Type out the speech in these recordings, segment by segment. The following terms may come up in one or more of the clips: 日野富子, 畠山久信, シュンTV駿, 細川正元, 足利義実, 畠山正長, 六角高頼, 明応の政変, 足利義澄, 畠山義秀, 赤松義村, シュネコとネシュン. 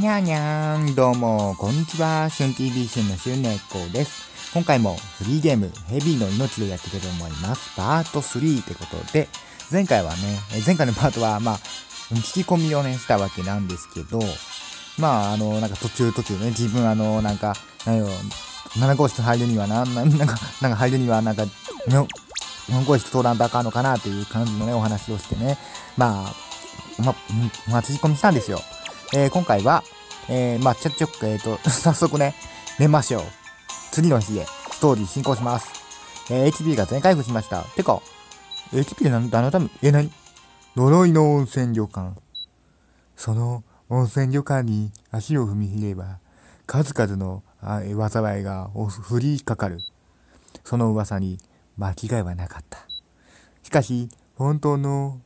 にゃーにゃーん、どうもこんにちは、シュン TV シュンのシュンネコです。今回もフリーゲームヘビーの命でやっていきたいと思います。パート3ってことで、前回のパートは聞き込みをしたわけなんですけど、なんか途中ね、自分7号室入るには4号室通らんとあかんのかなという感じのお話をしてね、聞き込みしたんですよ。今回は、早速ね、寝ましょう。次の日へ、ストーリー進行します。HP が全回復しました。てか、HP で何のため、呪いの温泉旅館。その温泉旅館に足を踏み入れば、数々の災いが降りかかる。その噂に間違いはなかった。しかし、本当の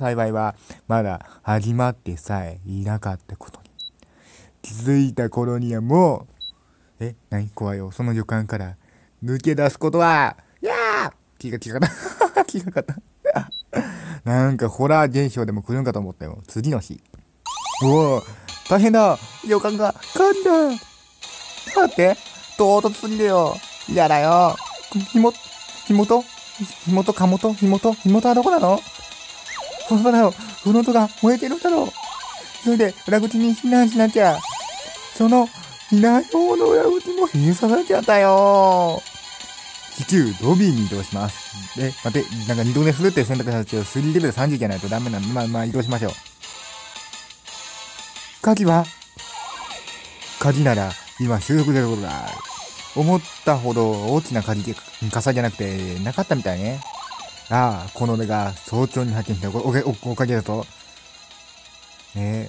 幸いはまだ始まってさえいなかったことに気づいた頃にはもう怖いよ、その旅館から抜け出すことは。いやー、気がかったなんかホラー現象でも来るんかと思ったよ。次の日、おお大変だ、旅館が噛んだ。だって唐突すぎるよ。嫌だよ。火元はどこなの？フロントが燃えてるんだろう。それで裏口に避難しなきゃ。その避難用の裏口も閉鎖されちゃったよ。地中ロビーに移動します。で、待って、二度寝するって選択肢だけど、3レベル30じゃないとダメなの。移動しましょう。鍵なら今収録でることだ。思ったほど大きな傘じゃなくてなかったみたいね。ああ、この俺が早朝に発見したおかげだと。ねえ、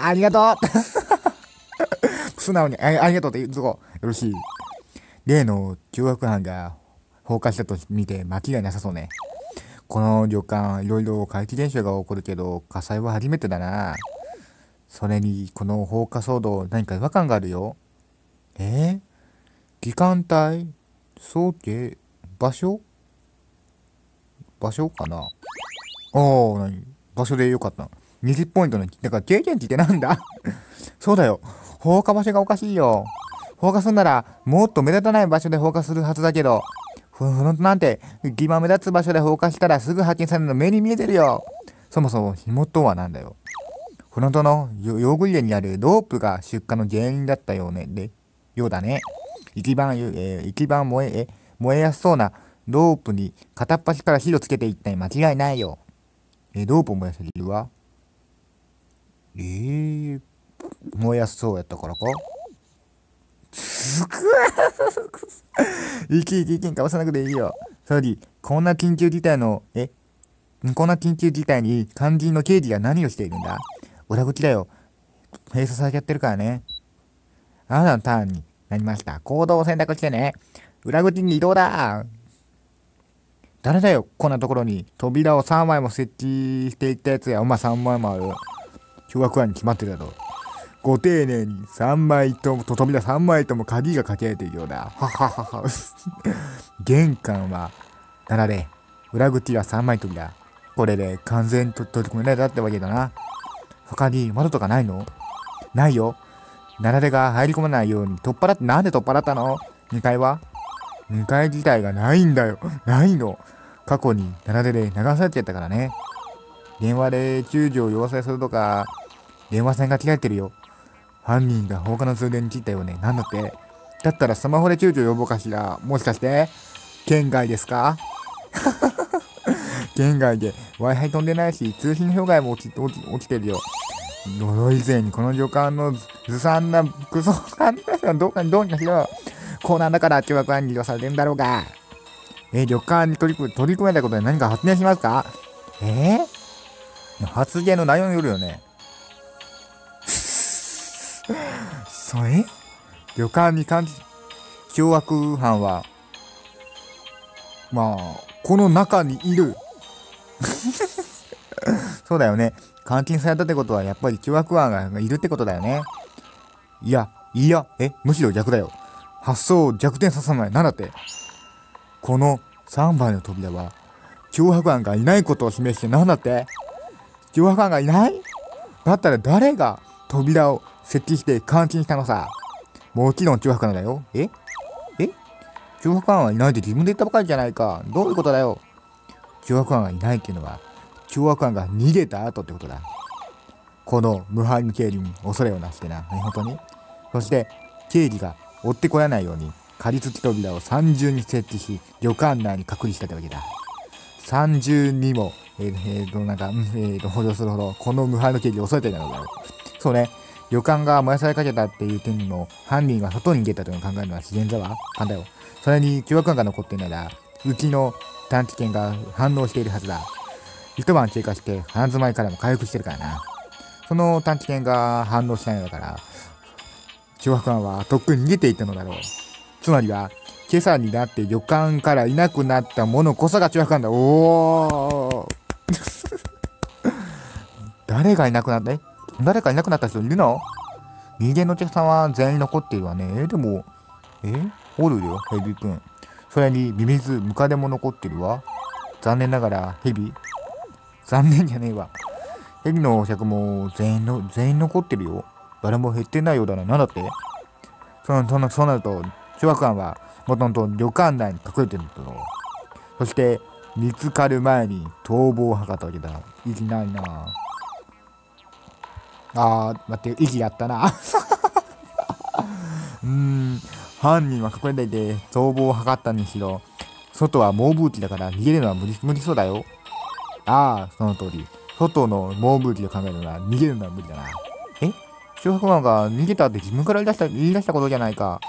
ありがとう素直にありがとうって言うとこよろしい。例の凶悪犯が放火したと見て間違いなさそうね。この旅館、いろいろ怪奇現象が起こるけど、火災は初めてだな。それに、この放火騒動、何か違和感があるよ。時間帯、想定、場所かな。場所でよかった。20ポイントの、だから経験値ってなんだそうだよ。放火場所がおかしいよ。放火するなら、もっと目立たない場所で放火するはずだけど、フロントなんて、目立つ場所で放火したらすぐ発見されるの目に見えてるよ。そもそも火元はなんだよ。フロントの用具入れにあるロープが出火の原因だったようね。ようだね。一番燃えやすそうなロープに片っ端から火をつけていったに間違いないよ。ロープを燃やせるわ。燃えやすそうやったからか。つく意見かわさなくていいよ。それより、こんな緊急事態に肝心の刑事が何をしているんだ。裏口だよ。閉鎖されちゃってるからね。あなたのターンになりました。行動を選択してね。裏口に移動だ。誰だよ、こんなところに。扉を3枚も設置していったやつや。3枚もある。凶悪犯に決まってるだろう。ご丁寧に扉3枚とも鍵がかけられているようだ。はははは。玄関は7で、裏口は3枚扉。これで完全に取り込められたってわけだな。他に窓とかないの？ないよ。雪崩が入り込まないようになんで取っ払ったの？2階自体がないんだよ。ないの。過去に雪崩で流されちゃったからね。電話で救助を要請するとか、電話線が切られてるよ。犯人が放火の通電に切ったよね。なんだって。だったらスマホで救助を呼ぼうかしら。もしかして、県外ですか？県外で Wi-Fi 飛んでないし、通信障害も起きてるよ。呪い勢にこの旅館のずさんなクソ犯罪者はどうにかしろ。こうなんだから凶悪犯に利用されてるんだろうが。旅館に取り組めたことで何か発言しますか？発言の内容によるよね。旅館に凶悪犯は、この中にいる。そうだよね。監禁されたってことは、やっぱり凶悪犯がいるってことだよね。むしろ逆だよ。発想を逆転させない。なんだって。この3枚の扉は、凶悪犯がいないことを示して、なんだって。凶悪犯がいない？だったら誰が扉を設置して監禁したのさ。もちろん脅迫犯だよ。え脅迫犯はいないって自分で言ったばかりじゃないか。どういうことだよ。脅迫犯がいないっていうのは、脅迫犯が逃げた後ってことだ。この無敗の刑事に恐れをなしてな。本当に。そして、刑事が追ってこらないように、仮付き扉を三重に設置し、旅館内に隔離したってわけだ。三重にも、補助するほど、この無敗の刑事を恐れていたのだろう。そうね。旅館が燃やされかけたっていう点にも、犯人は外に逃げたというのを考えるのは自然だわ。勘だよ。それに、脅迫犯が残っていないなら、うちの探知犬が反応しているはずだ。一晩経過して、鼻詰まりからも回復してるからな。その探知犬が反応しないのだから、脅迫犯はとっくに逃げていったのだろう。つまりは、今朝になって旅館からいなくなったものこそが脅迫犯だ。おー誰がいなくなった？誰かいなくなった人いるの？人間のお客さんは全員残っているわね。でも、おるよ、ヘビ君。それに、ミミズ、ムカデも残ってるわ。残念ながら、ヘビ。残念じゃねえわ。ヘビのお客も全員残ってるよ。誰も減ってないようだな。なんだってそうなると、脅迫犯は、もともと旅館内に隠れてるんだろう。そして、見つかる前に逃亡を図ったわけだ。意義ないなぁ。あー、待って、意義あったな。犯人は隠れていて逃亡を図ったにしろ、外は猛吹雪だから逃げるのは無理そうだよ。ああ、その通り。外の猛吹雪を考えるのは逃げるのは無理だな。脅迫犯が逃げたって自分から言い出したことじゃないか。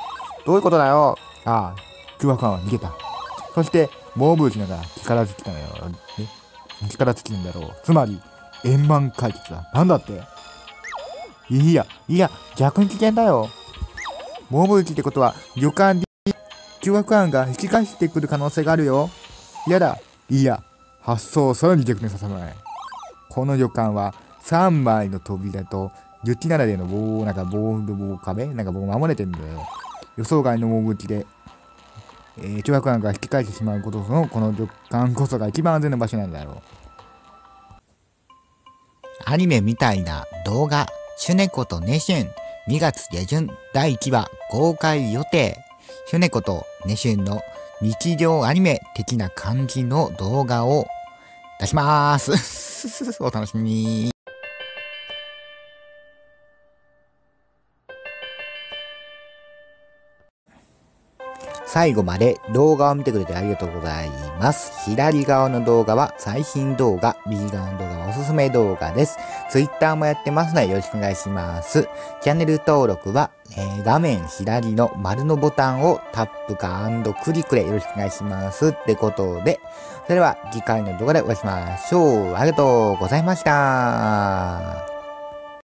どういうことだよ。ああ、脅迫犯は逃げた。そして、猛吹雪ながら力尽きたのよ。力尽きるんだろう。つまり、円満解決だ。なんだっていや、逆に危険だよ。猛吹雪ってことは、旅館に脅迫犯が引き返してくる可能性があるよ。いや、発想をさらに逆転させない。この旅館は、3枚の扉と、雪ならでの防壁を守れてるんだよ。予想外の猛吹雪で、脅迫犯が引き返してしまうことの、この旅館こそが一番安全な場所なんだろう。アニメみたいな動画、シュネコとネシュン、2月下旬、第1話、公開予定。シュネコとネシュンの日常アニメ的な感じの動画を出しまーす。お楽しみに。最後まで動画を見てくれてありがとうございます。左側の動画は最新動画、右側の動画はおすすめ動画です。Twitter もやってますのでよろしくお願いします。チャンネル登録は、画面左の丸のボタンをタップか&クリックでよろしくお願いします。ってことで、それでは次回の動画でお会いしましょう。ありがとうございました。